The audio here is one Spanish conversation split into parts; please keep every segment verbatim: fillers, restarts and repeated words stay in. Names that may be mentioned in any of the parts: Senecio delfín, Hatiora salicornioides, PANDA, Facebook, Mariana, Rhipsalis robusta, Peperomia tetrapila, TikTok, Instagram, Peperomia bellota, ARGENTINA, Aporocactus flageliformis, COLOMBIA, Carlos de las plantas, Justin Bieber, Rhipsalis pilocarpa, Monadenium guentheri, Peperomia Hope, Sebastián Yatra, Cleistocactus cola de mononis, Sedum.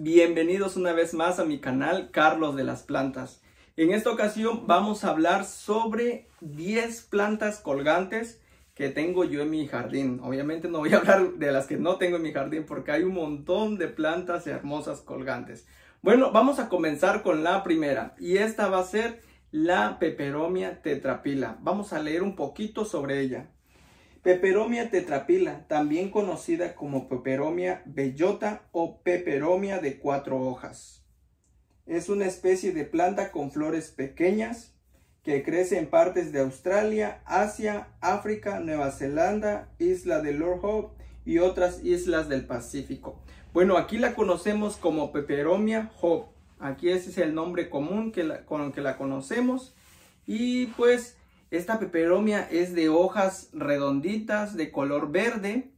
bienvenidos una vez más a mi canal Carlos de las plantas. En esta ocasión vamos a hablar sobre diez plantas colgantes que tengo yo en mi jardín. Obviamente no voy a hablar de las que no tengo en mi jardín porque hay un montón de plantas hermosas colgantes. Bueno, vamos a comenzar con la primera y esta va a ser la Peperomia tetrapila. Vamos a leer un poquito sobre ella. Peperomia tetrapila, también conocida como Peperomia bellota o Peperomia de cuatro hojas. Es una especie de planta con flores pequeñas que crece en partes de Australia, Asia, África, Nueva Zelanda, Isla de Lord Howe y otras islas del Pacífico. Bueno, aquí la conocemos como Peperomia Hope. Aquí ese es el nombre común que la, con el que la conocemos. Y pues esta peperomia es de hojas redonditas de color verde.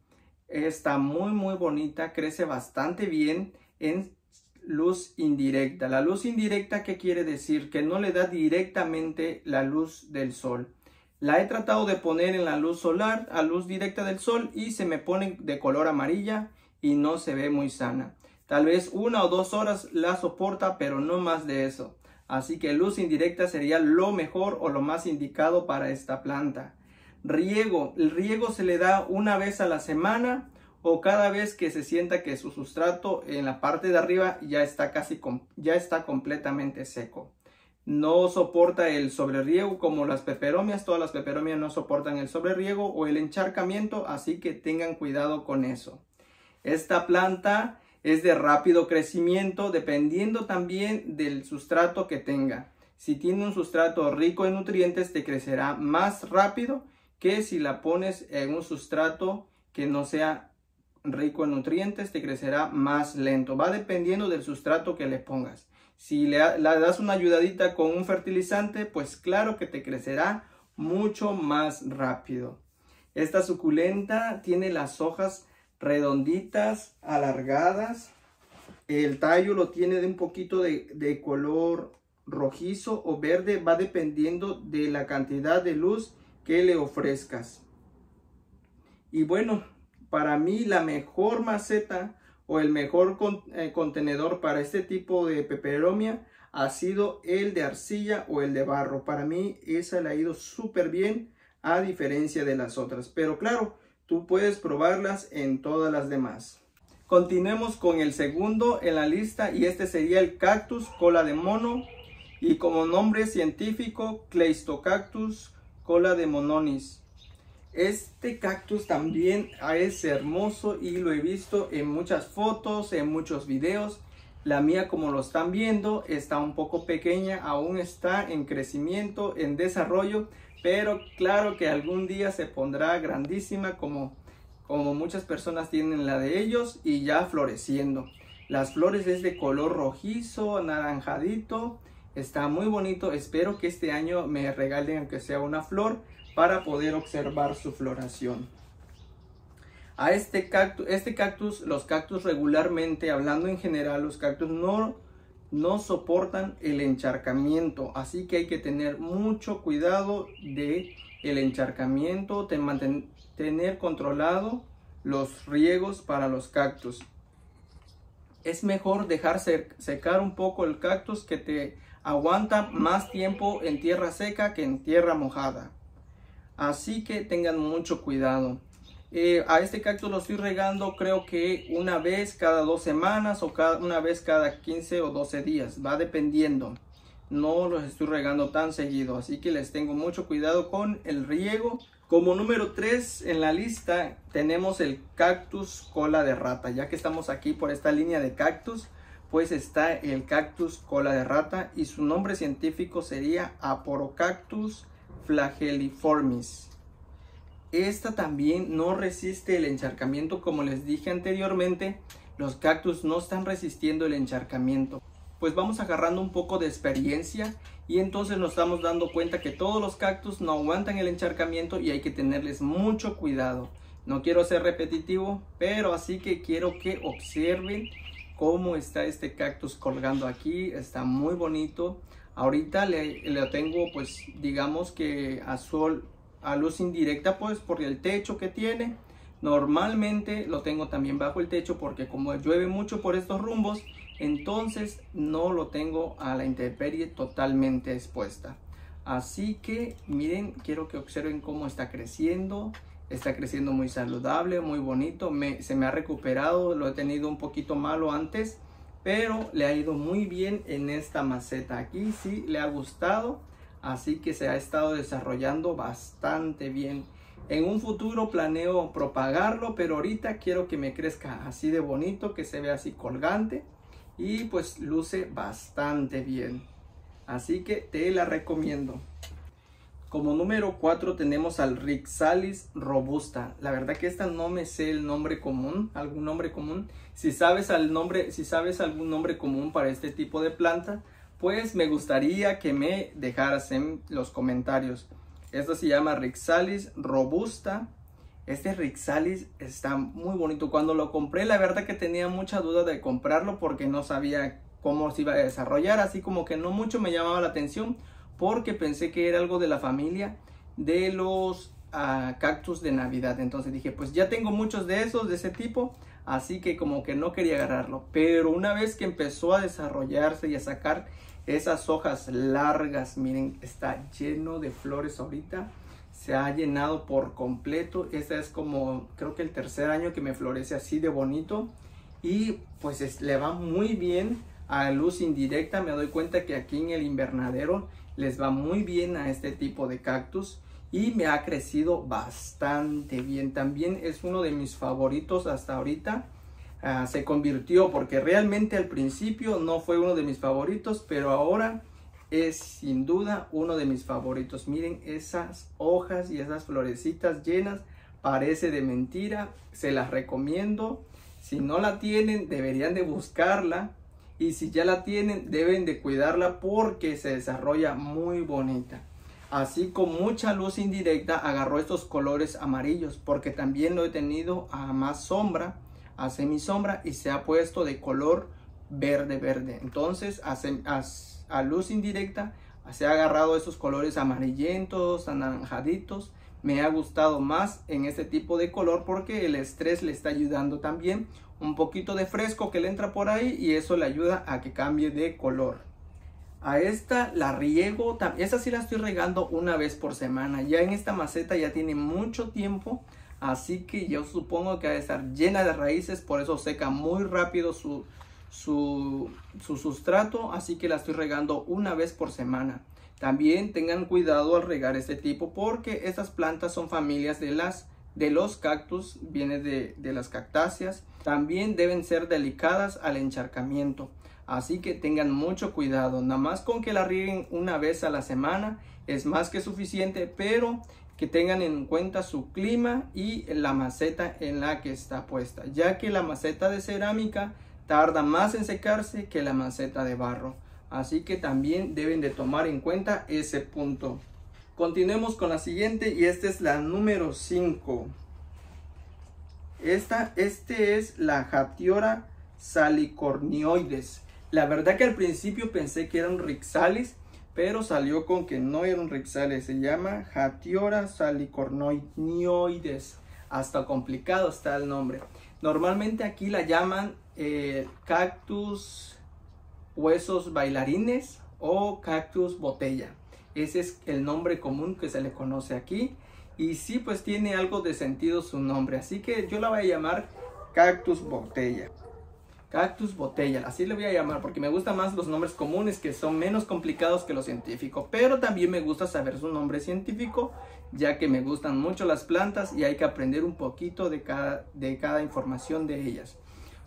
Está muy muy bonita, crece bastante bien en luz indirecta. La luz indirecta, ¿qué quiere decir? Que no le da directamente la luz del sol. La he tratado de poner en la luz solar, a luz directa del sol, y se me pone de color amarilla y no se ve muy sana. Tal vez una o dos horas la soporta, pero no más de eso. Así que luz indirecta sería lo mejor o lo más indicado para esta planta. Riego. El riego se le da una vez a la semana o cada vez que se sienta que su sustrato en la parte de arriba ya está casi ya está completamente seco. No soporta el sobreriego como las peperomias. Todas las peperomias no soportan el sobreriego o el encharcamiento, así que tengan cuidado con eso. Esta planta es de rápido crecimiento dependiendo también del sustrato que tenga. Si tiene un sustrato rico en nutrientes te crecerá más rápido que si la pones en un sustrato que no sea rico en nutrientes, te crecerá más lento. Va dependiendo del sustrato que le pongas. Si le, le das una ayudadita con un fertilizante, pues claro que te crecerá mucho más rápido. Esta suculenta tiene las hojas redonditas, alargadas. El tallo lo tiene de un poquito de, de color rojizo o verde. Va dependiendo de la cantidad de luz que le ofrezcas. Y bueno, para mí la mejor maceta o el mejor con, eh, contenedor para este tipo de peperomia ha sido el de arcilla o el de barro. Para mí esa le ha ido súper bien a diferencia de las otras. Pero claro, tú puedes probarlas en todas las demás. Continuemos con el segundo en la lista y este sería el cactus cola de mono y como nombre científico Cleistocactus cola de mononis. Este cactus también es hermoso y lo he visto en muchas fotos, en muchos videos. La mía, como lo están viendo, está un poco pequeña, aún está en crecimiento, en desarrollo. Pero claro que algún día se pondrá grandísima como, como muchas personas tienen la de ellos y ya floreciendo. Las flores es de color rojizo, anaranjadito. Está muy bonito. Espero que este año me regalen aunque sea una flor para poder observar su floración. A este cactus, este cactus, los cactus regularmente, hablando en general, los cactus no... no soportan el encharcamiento, así que hay que tener mucho cuidado de el encharcamiento, de mantener controlado los riegos para los cactus. Es mejor dejar secar un poco el cactus, que te aguanta más tiempo en tierra seca que en tierra mojada, así que tengan mucho cuidado. Eh, a este cactus lo estoy regando, creo que una vez cada dos semanas o cada, una vez cada quince o doce días, va dependiendo. No los estoy regando tan seguido, así que les tengo mucho cuidado con el riego. Como número tres en la lista tenemos el cactus cola de rata. Ya que estamos aquí por esta línea de cactus, pues está el cactus cola de rata y su nombre científico sería Aporocactus flageliformis. Esta también no resiste el encharcamiento, como les dije anteriormente, los cactus no están resistiendo el encharcamiento. Pues vamos agarrando un poco de experiencia y entonces nos estamos dando cuenta que todos los cactus no aguantan el encharcamiento y hay que tenerles mucho cuidado. No quiero ser repetitivo, pero así que quiero que observen cómo está este cactus colgando aquí. Está muy bonito. Ahorita le, le tengo, pues digamos que a sol, a luz indirecta, pues por el techo que tiene. Normalmente lo tengo también bajo el techo porque como llueve mucho por estos rumbos, entonces no lo tengo a la intemperie totalmente expuesta. Así que miren, quiero que observen cómo está creciendo. Está creciendo muy saludable, muy bonito. Me, se me ha recuperado, lo he tenido un poquito malo antes, pero le ha ido muy bien en esta maceta. Aquí sí le ha gustado, así que se ha estado desarrollando bastante bien. En un futuro planeo propagarlo, pero ahorita quiero que me crezca así de bonito, que se vea así colgante. Y pues luce bastante bien. Así que te la recomiendo. Como número cuatro tenemos al Rhipsalis robusta. La verdad que esta no me sé el nombre común, algún nombre común. Si sabes, al nombre, si sabes algún nombre común para este tipo de planta, pues me gustaría que me dejaras en los comentarios. Esta se llama Rhipsalis robusta. Este Rhipsalis está muy bonito. Cuando lo compré, la verdad que tenía mucha duda de comprarlo porque no sabía cómo se iba a desarrollar. Así como que no mucho me llamaba la atención, porque pensé que era algo de la familia de los uh, cactus de Navidad. Entonces dije, pues ya tengo muchos de esos, de ese tipo, así que como que no quería agarrarlo. Pero una vez que empezó a desarrollarse y a sacar esas hojas largas, miren, está lleno de flores ahorita. Se ha llenado por completo. Este es como, creo que el tercer año que me florece así de bonito. Y pues es, le va muy bien a luz indirecta. Me doy cuenta que aquí en el invernadero les va muy bien a este tipo de cactus y me ha crecido bastante bien. También es uno de mis favoritos hasta ahorita. Uh, se convirtió, porque realmente al principio no fue uno de mis favoritos, pero ahora es sin duda uno de mis favoritos. Miren esas hojas y esas florecitas llenas, parece de mentira. Se las recomiendo. Si no la tienen, deberían de buscarla. Y si ya la tienen, deben de cuidarla porque se desarrolla muy bonita. Así, con mucha luz indirecta, agarró estos colores amarillos, porque también lo he tenido a más sombra, a semisombra, y se ha puesto de color verde verde. Entonces a, sem, a, a luz indirecta se ha agarrado esos colores amarillentos, anaranjaditos. Me ha gustado más en este tipo de color porque el estrés le está ayudando también. Un poquito de fresco que le entra por ahí y eso le ayuda a que cambie de color. A esta la riego, esta sí la estoy regando una vez por semana. Ya en esta maceta ya tiene mucho tiempo, así que yo supongo que va a estar llena de raíces, por eso seca muy rápido su, su, su sustrato. Así que la estoy regando una vez por semana. También tengan cuidado al regar este tipo porque estas plantas son familias de las de los cactus, viene de, de las cactáceas. También deben ser delicadas al encharcamiento, así que tengan mucho cuidado. Nada más con que la rieguen una vez a la semana es más que suficiente, pero que tengan en cuenta su clima y la maceta en la que está puesta, ya que la maceta de cerámica tarda más en secarse que la maceta de barro. Así que también deben de tomar en cuenta ese punto. Continuemos con la siguiente y esta es la número cinco. Esta este es la Hatiora salicornioides. La verdad que al principio pensé que era un Rhipsalis, pero salió con que no era un Rhipsalis. Se llama Hatiora salicornioides. Hasta complicado está el nombre. Normalmente aquí la llaman eh, cactus huesos bailarines o cactus botella. Ese es el nombre común que se le conoce aquí. Y sí, pues tiene algo de sentido su nombre, así que yo la voy a llamar cactus botella. Cactus botella, así le voy a llamar, porque me gustan más los nombres comunes, que son menos complicados que los científicos. Pero también me gusta saber su nombre científico, ya que me gustan mucho las plantas y hay que aprender un poquito de cada, de cada información de ellas.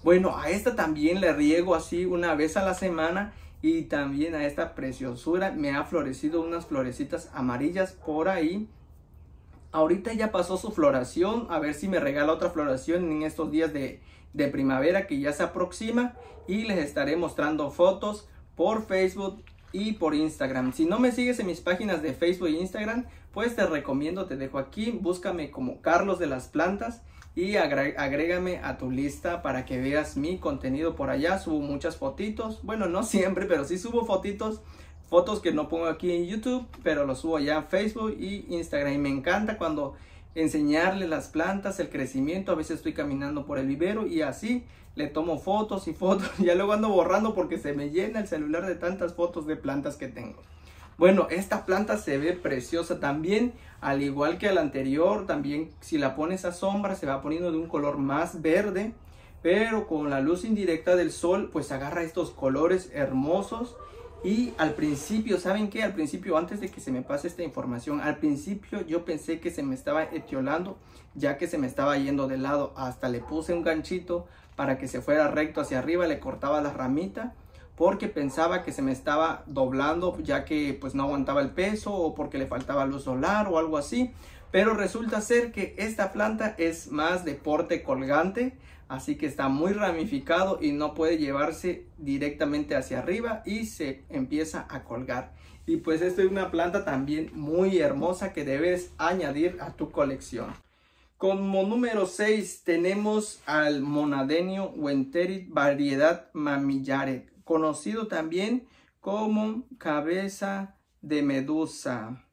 Bueno, a esta también le riego así una vez a la semana. Y también a esta preciosura me ha florecido unas florecitas amarillas por ahí. Ahorita ya pasó su floración. A ver si me regala otra floración en estos días de, de primavera que ya se aproxima. Y les estaré mostrando fotos por Facebook y por Instagram. Si no me sigues en mis páginas de Facebook e Instagram, pues te recomiendo, te dejo aquí. Búscame como Carlos de las Plantas y agrégame a tu lista para que veas mi contenido por allá. Subo muchas fotitos, bueno, no siempre, pero sí subo fotitos, fotos que no pongo aquí en YouTube, pero los subo allá en Facebook y Instagram. Y me encanta cuando enseñarle las plantas, el crecimiento. A veces estoy caminando por el vivero y así le tomo fotos y fotos. Ya luego ando borrando porque se me llena el celular de tantas fotos de plantas que tengo. Bueno, esta planta se ve preciosa también, al igual que la anterior. También si la pones a sombra se va poniendo de un color más verde, pero con la luz indirecta del sol pues agarra estos colores hermosos. Y al principio, ¿saben qué? Al principio, antes de que se me pase esta información, al principio yo pensé que se me estaba etiolando, ya que se me estaba yendo de lado. Hasta le puse un ganchito para que se fuera recto hacia arriba, le cortaba la ramita, porque pensaba que se me estaba doblando, ya que pues no aguantaba el peso o porque le faltaba luz solar o algo así. Pero resulta ser que esta planta es más de porte colgante, así que está muy ramificado y no puede llevarse directamente hacia arriba y se empieza a colgar. Y pues esta es una planta también muy hermosa que debes añadir a tu colección. Como número seis tenemos al Monadenium guentheri, variedad mamillaret, conocido también como cabeza de medusa.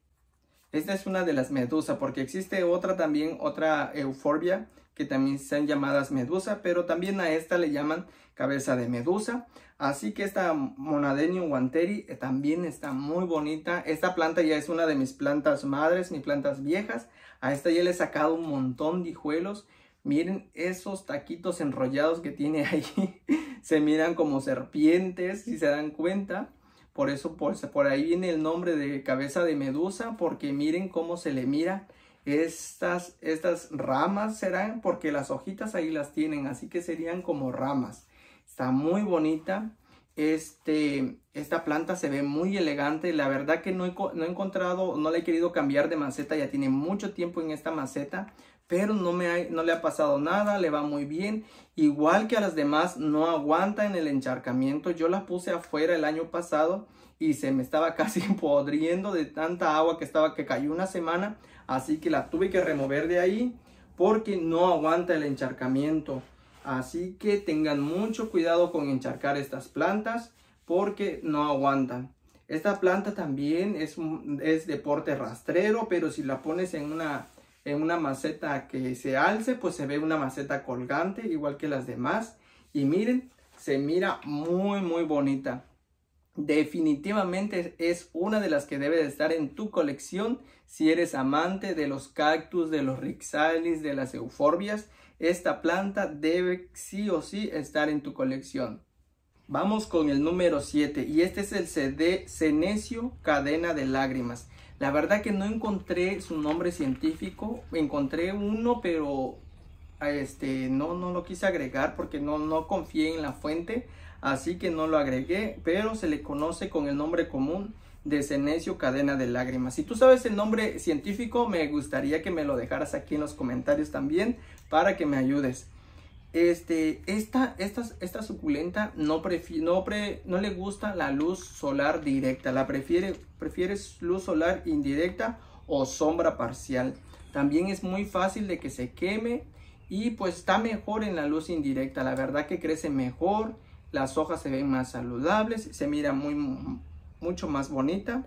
Esta es una de las medusas, porque existe otra también, otra euforbia, que también son llamadas medusa, pero también a esta le llaman cabeza de medusa. Así que esta Monadenium guentheri también está muy bonita. Esta planta ya es una de mis plantas madres, mis plantas viejas. A esta ya le he sacado un montón de hijuelos. Miren esos taquitos enrollados que tiene ahí. Se miran como serpientes, si se dan cuenta. Por eso por, por ahí viene el nombre de cabeza de medusa, porque miren cómo se le mira. Estas, estas ramas serán, porque las hojitas ahí las tienen, así que serían como ramas. Está muy bonita. Este, esta planta se ve muy elegante. La verdad que no he, no he encontrado, no la he querido cambiar de maceta. Ya tiene mucho tiempo en esta maceta, pero no, me ha, no le ha pasado nada, le va muy bien. Igual que a las demás, no aguantan el encharcamiento. Yo las puse afuera el año pasado y se me estaba casi podriendo de tanta agua que estaba, que cayó una semana. Así que la tuve que remover de ahí porque no aguanta el encharcamiento. Así que tengan mucho cuidado con encharcar estas plantas porque no aguantan. Esta planta también es, es de porte rastrero, pero si la pones en una... en una maceta que se alce, pues se ve una maceta colgante, igual que las demás. Y miren, se mira muy muy bonita. Definitivamente es una de las que debe de estar en tu colección si eres amante de los cactus, de los rhipsalis, de las euforbias. Esta planta debe sí o sí estar en tu colección. Vamos con el número siete, y este es el Senecio cadena de lágrimas. La verdad que no encontré su nombre científico, encontré uno, pero este, no, no lo quise agregar porque no, no confié en la fuente, así que no lo agregué, pero se le conoce con el nombre común de Senecio cadena de lágrimas. Si tú sabes el nombre científico, me gustaría que me lo dejaras aquí en los comentarios también para que me ayudes. Este, esta, esta, esta suculenta no, prefi no, pre no le gusta la luz solar directa, la prefiere, prefiere luz solar indirecta o sombra parcial. También es muy fácil de que se queme y pues está mejor en la luz indirecta. La verdad que crece mejor, las hojas se ven más saludables, se mira muy, mucho más bonita.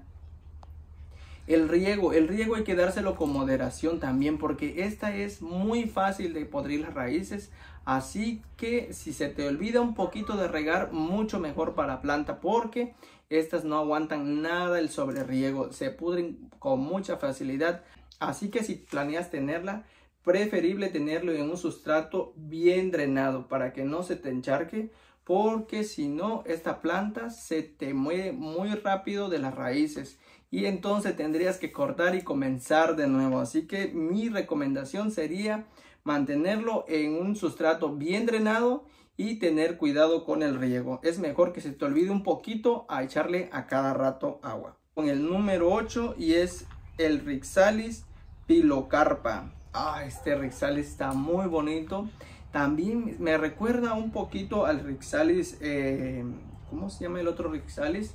El riego, el riego hay que dárselo con moderación también, porque esta es muy fácil de podrir las raíces. Así que si se te olvida un poquito de regar, mucho mejor para la planta, porque estas no aguantan nada el sobreriego, se pudren con mucha facilidad. Así que si planeas tenerla, preferible tenerlo en un sustrato bien drenado para que no se te encharque, porque si no, esta planta se te muere muy rápido de las raíces. Y entonces tendrías que cortar y comenzar de nuevo. Así que mi recomendación sería mantenerlo en un sustrato bien drenado y tener cuidado con el riego. Es mejor que se te olvide un poquito a echarle a cada rato agua. Con el número ocho, y es el Rhipsalis pilocarpa. Ah, este Rhipsalis está muy bonito. También me recuerda un poquito al Rhipsalis, eh, ¿cómo se llama el otro Rhipsalis?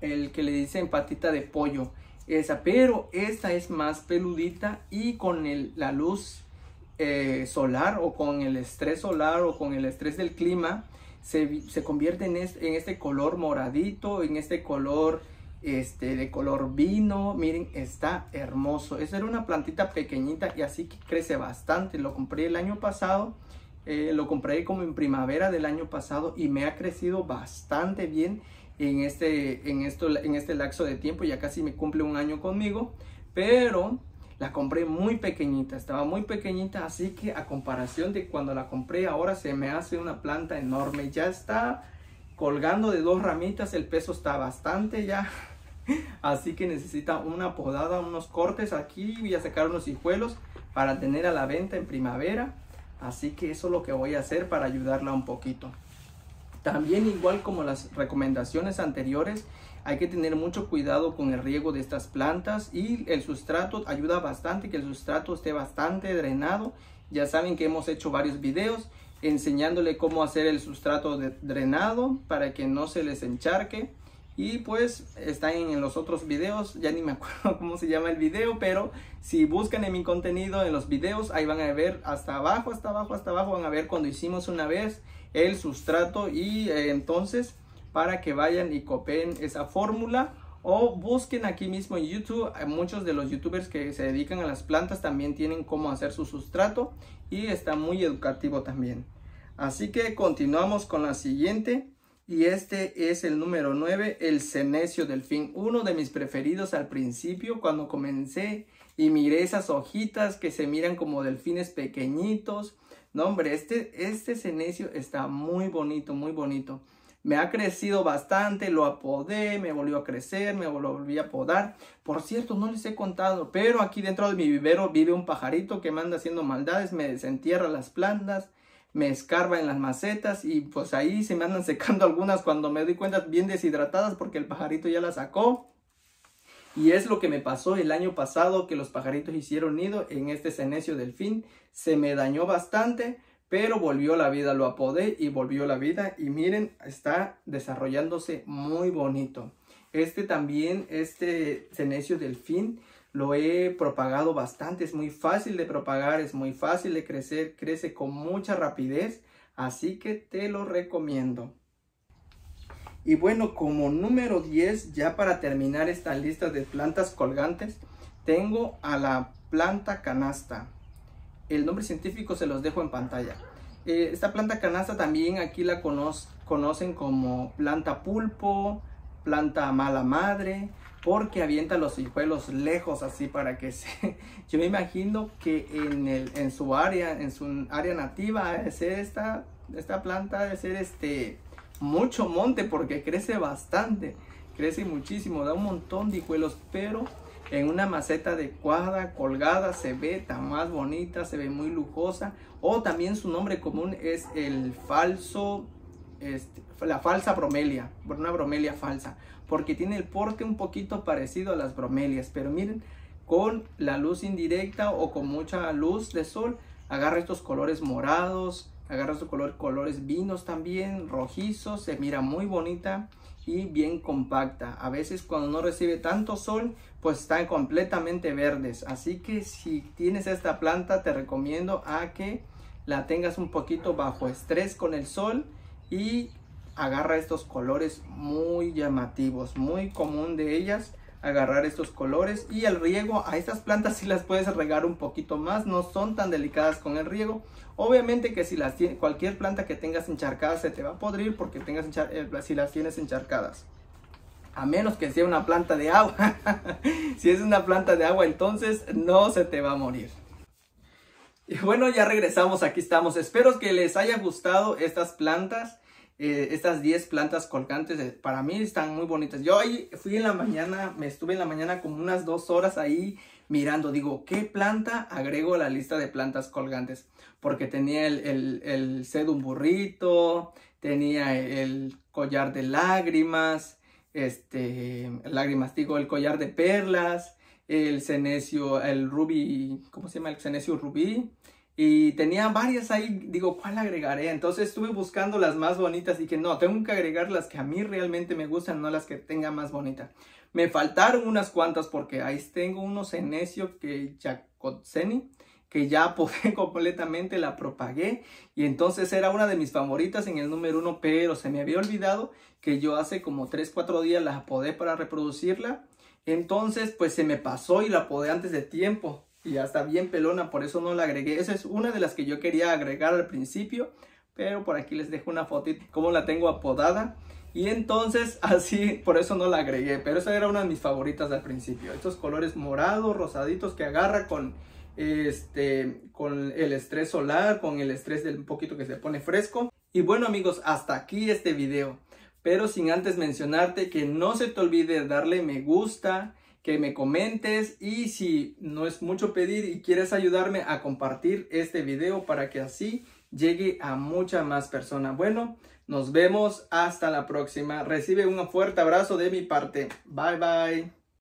El que le dicen patita de pollo, esa, pero esta es más peludita y con el, la luz eh, solar o con el estrés solar o con el estrés del clima se, se convierte en este, en este color moradito, en este color este, de color vino. Miren, está hermoso. Esa era una plantita pequeñita y así que crece bastante. Lo compré el año pasado. Eh, lo compré como en primavera del año pasado y me ha crecido bastante bien en este, en esto, en este lapso de tiempo. Ya casi me cumple un año conmigo, pero la compré muy pequeñita, estaba muy pequeñita, así que a comparación de cuando la compré ahora se me hace una planta enorme. Ya está colgando de dos ramitas, el peso está bastante ya, así que necesita una podada, unos cortes. Aquí voy a sacar unos hijuelos para tener a la venta en primavera. Así que eso es lo que voy a hacer para ayudarla un poquito. También, igual como las recomendaciones anteriores, hay que tener mucho cuidado con el riego de estas plantas, y el sustrato ayuda bastante, que el sustrato esté bastante drenado. Ya saben que hemos hecho varios videos enseñándole cómo hacer el sustrato de drenado para que no se les encharque. Y pues están en los otros videos, ya ni me acuerdo cómo se llama el video, pero si buscan en mi contenido, en los videos, ahí van a ver hasta abajo, hasta abajo, hasta abajo, van a ver cuando hicimos una vez el sustrato. Y eh, entonces, para que vayan y copien esa fórmula, o busquen aquí mismo en YouTube. Muchos de los youtubers que se dedican a las plantas también tienen cómo hacer su sustrato, y está muy educativo también. Así que continuamos con la siguiente. Y este es el número nueve, el Senecio delfín, uno de mis preferidos al principio cuando comencé y miré esas hojitas que se miran como delfines pequeñitos. No, hombre, este, este Senecio está muy bonito, muy bonito. Me ha crecido bastante, lo apodé, me volvió a crecer, me volví a podar. Por cierto, no les he contado, pero aquí dentro de mi vivero vive un pajarito que me anda haciendo maldades, me desentierra las plantas, me escarba en las macetas, y pues ahí se me andan secando algunas cuando me doy cuenta, bien deshidratadas, porque el pajarito ya las sacó. Y es lo que me pasó el año pasado, que los pajaritos hicieron nido en este Senecio delfín. Se me dañó bastante, pero volvió la vida, lo apodé y volvió la vida. Y miren, está desarrollándose muy bonito. Este también, este Senecio delfín, lo he propagado bastante, es muy fácil de propagar, es muy fácil de crecer, crece con mucha rapidez, así que te lo recomiendo. Y bueno, como número diez, ya para terminar esta lista de plantas colgantes, tengo a la planta canasta. El nombre científico se los dejo en pantalla. Eh, esta planta canasta también aquí la cono- conocen como planta pulpo, planta mala madre, porque avienta los hijuelos lejos así para que se... Yo me imagino que en, el, en su área, en su área nativa, es esta, esta planta debe ser este, mucho monte, porque crece bastante, crece muchísimo, da un montón de hijuelos, pero en una maceta adecuada, colgada, se ve tan más bonita, se ve muy lujosa. O también su nombre común es el falso... Este, la falsa bromelia, una bromelia falsa, porque tiene el porte un poquito parecido a las bromelias, pero miren, con la luz indirecta o con mucha luz de sol, agarra estos colores morados, agarra estos color, colores vinos también, rojizos, se mira muy bonita y bien compacta. A veces cuando no recibe tanto sol, pues están completamente verdes, así que si tienes esta planta, te recomiendo a que la tengas un poquito bajo estrés con el sol, y agarra estos colores muy llamativos. Muy común de ellas agarrar estos colores. Y el riego a estas plantas sí las puedes regar un poquito más, no son tan delicadas con el riego. Obviamente que si las tiene, cualquier planta que tengas encharcada se te va a podrir, porque tengas enchar, eh, si las tienes encharcadas, a menos que sea una planta de agua. Si es una planta de agua, entonces no se te va a morir. Y bueno, ya regresamos, aquí estamos. Espero que les haya gustado estas plantas, eh, estas diez plantas colgantes. Eh, para mí están muy bonitas. Yo ahí fui en la mañana, me estuve en la mañana como unas dos horas ahí mirando. Digo, ¿qué planta agrego a la lista de plantas colgantes? Porque tenía el, el, el sedum burrito, tenía el collar de lágrimas, este, lágrimas, digo, el collar de perlas, el senecio, el rubí, ¿cómo se llama? El senecio rubí. Y tenía varias ahí, digo, ¿cuál agregaré? Entonces estuve buscando las más bonitas y que no, tengo que agregar las que a mí realmente me gustan, no las que tenga más bonita. Me faltaron unas cuantas, porque ahí tengo unos senecio que Jacobseni, que ya apoqué completamente, la propagué y entonces era una de mis favoritas en el número uno, pero se me había olvidado que yo hace como tres cuatro días la apodé para reproducirla, entonces pues se me pasó y la apodé antes de tiempo y ya está bien pelona, por eso no la agregué. Esa es una de las que yo quería agregar al principio, pero por aquí les dejo una fotito como la tengo apodada. Y entonces así, por eso no la agregué, pero esa era una de mis favoritas al principio. Estos colores morados, rosaditos que agarra con, este, con el estrés solar, con el estrés del poquito que se pone fresco. Y bueno amigos, hasta aquí este video. Pero sin antes mencionarte que no se te olvide darle me gusta, que me comentes y si no es mucho pedir y quieres ayudarme a compartir este video para que así llegue a mucha más persona. Bueno, nos vemos hasta la próxima. Recibe un fuerte abrazo de mi parte. Bye, bye.